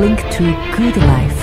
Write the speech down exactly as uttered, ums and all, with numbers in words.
link to Good Life.